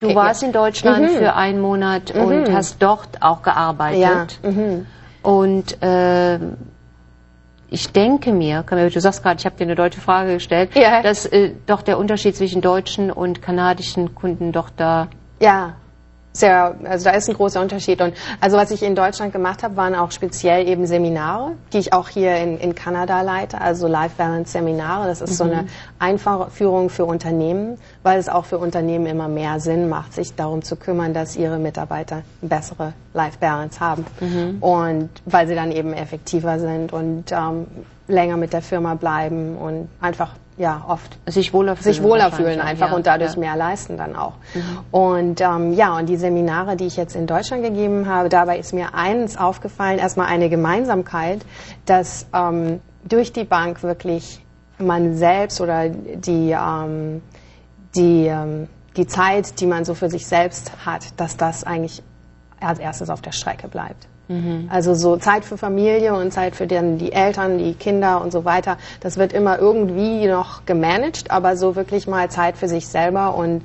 Du warst in Deutschland für einen Monat und hast dort auch gearbeitet. Ja. Und ich denke mir, du sagst gerade, ich habe dir eine deutsche Frage gestellt, dass doch der Unterschied zwischen deutschen und kanadischen Kunden doch da... Ja, sehr, also da ist ein großer Unterschied. Und also was ich in Deutschland gemacht habe, waren auch speziell eben Seminare, die ich auch hier in Kanada leite, also Life Balance Seminare. Das ist so eine Einführung für Unternehmen, weil es auch für Unternehmen immer mehr Sinn macht, sich darum zu kümmern, dass ihre Mitarbeiter eine bessere Life Balance haben. Und weil sie dann eben effektiver sind und länger mit der Firma bleiben und einfach oft sich wohler fühlen einfach und dadurch mehr leisten dann auch. Und ja, und die Seminare, die ich jetzt in Deutschland gegeben habe, dabei ist mir eins aufgefallen, erstmal eine Gemeinsamkeit, dass durch die Bank wirklich man selbst oder die Zeit, die man so für sich selbst hat, dass das eigentlich als erstes auf der Strecke bleibt. Also so Zeit für Familie und Zeit für die Eltern, die Kinder und so weiter, das wird immer irgendwie noch gemanagt, aber so wirklich mal Zeit für sich selber und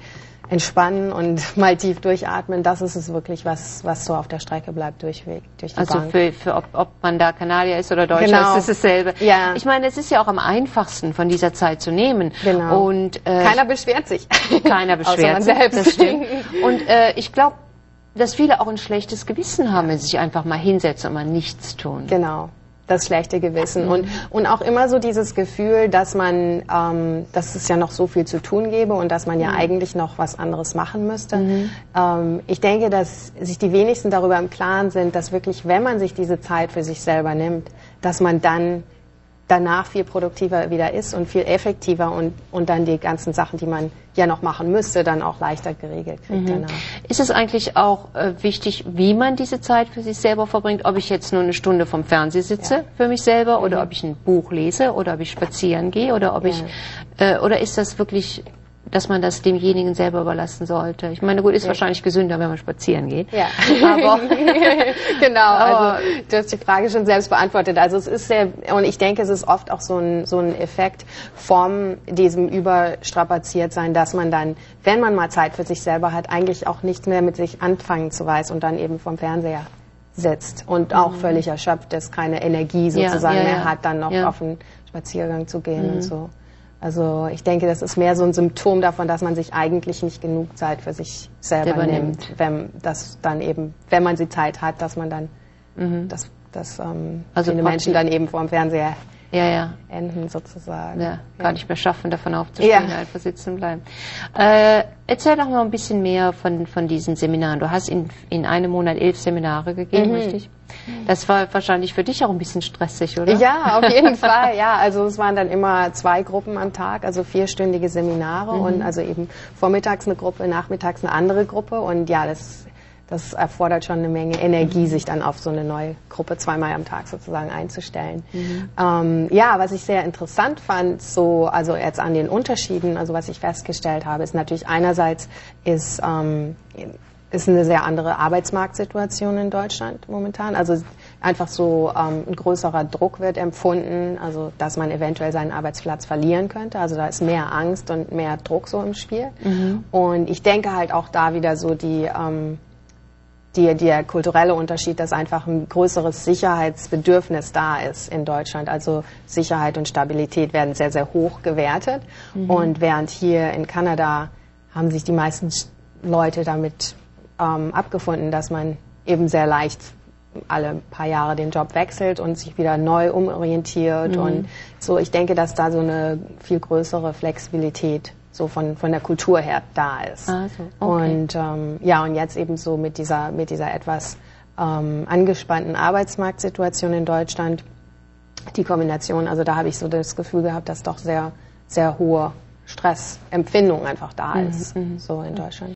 entspannen und mal tief durchatmen, das ist es wirklich, was so auf der Strecke bleibt durchweg durch die Bank. Also ob man da Kanadier ist oder Deutscher, ist es dasselbe. Ja. Ich meine, es ist ja auch am einfachsten, von dieser Zeit zu nehmen. Genau. Und keiner beschwert sich. Keiner beschwert sich. Außer man selbst. Das stimmt. Und ich glaube, dass viele auch ein schlechtes Gewissen haben, wenn sie sich einfach mal hinsetzen und mal nichts tun. Genau, das schlechte Gewissen. Und auch immer so dieses Gefühl, dass man, dass es ja noch so viel zu tun gäbe und dass man ja eigentlich noch was anderes machen müsste. Ich denke, dass sich die wenigsten darüber im Klaren sind, dass wirklich, wenn man sich diese Zeit für sich selber nimmt, dass man dann danach viel produktiver wieder ist und viel effektiver und dann die ganzen Sachen, die man ja noch machen müsste, dann auch leichter geregelt kriegt danach. Ist es eigentlich auch wichtig, wie man diese Zeit für sich selber verbringt, ob ich jetzt nur eine Stunde vom Fernseher sitze für mich selber oder ob ich ein Buch lese oder ob ich spazieren gehe oder ob ich oder ist das wirklich, dass man das demjenigen selber überlassen sollte? Ich meine, gut, ist wahrscheinlich gesünder, wenn man spazieren geht. Ja, aber genau, also du hast die Frage schon selbst beantwortet. Also es ist sehr, und ich denke, es ist oft auch so ein Effekt von diesem Überstrapaziertsein, dass man dann, wenn man mal Zeit für sich selber hat, eigentlich auch nichts mehr mit sich anfangen zu weiß und dann eben vom Fernseher sitzt und auch völlig erschöpft ist, keine Energie sozusagen mehr hat, dann noch auf einen Spaziergang zu gehen und so. Also ich denke, das ist mehr so ein Symptom davon, dass man sich eigentlich nicht genug Zeit für sich selber nimmt, wenn das dann eben, wenn man die Zeit hat, dass man dann, dass viele Menschen dann eben vor dem Fernseher enden sozusagen. Ja, gar nicht mehr schaffen, davon aufzustehen, einfach sitzen bleiben. Erzähl doch mal ein bisschen mehr von diesen Seminaren. Du hast in einem Monat 11 Seminare gegeben, richtig? Das war wahrscheinlich für dich auch ein bisschen stressig, oder? Ja, auf jeden Fall. Ja, also es waren dann immer 2 Gruppen am Tag, also 4-stündige Seminare und also eben vormittags eine Gruppe, nachmittags eine andere Gruppe und ja, das erfordert schon eine Menge Energie, sich dann auf so eine neue Gruppe 2-mal am Tag sozusagen einzustellen. Ja, was ich sehr interessant fand, so also jetzt an den Unterschieden, also was ich festgestellt habe, ist natürlich einerseits ist eine sehr andere Arbeitsmarktsituation in Deutschland momentan. Also einfach so ein größerer Druck wird empfunden, also dass man eventuell seinen Arbeitsplatz verlieren könnte. Also da ist mehr Angst und mehr Druck so im Spiel. Und ich denke halt auch da wieder so der kulturelle Unterschied, dass einfach ein größeres Sicherheitsbedürfnis da ist in Deutschland. Also Sicherheit und Stabilität werden sehr, sehr hoch gewertet. Und während hier in Kanada haben sich die meisten Leute damit abgefunden, dass man eben sehr leicht alle paar Jahre den Job wechselt und sich wieder neu umorientiert. Und so, ich denke, dass da so eine viel größere Flexibilität so von der Kultur her da ist. Also, okay. Und ja, und jetzt eben so mit dieser etwas angespannten Arbeitsmarktsituation in Deutschland, die Kombination, also da habe ich so das Gefühl gehabt, dass doch sehr, sehr hohe Stressempfindung einfach da ist, so in Deutschland.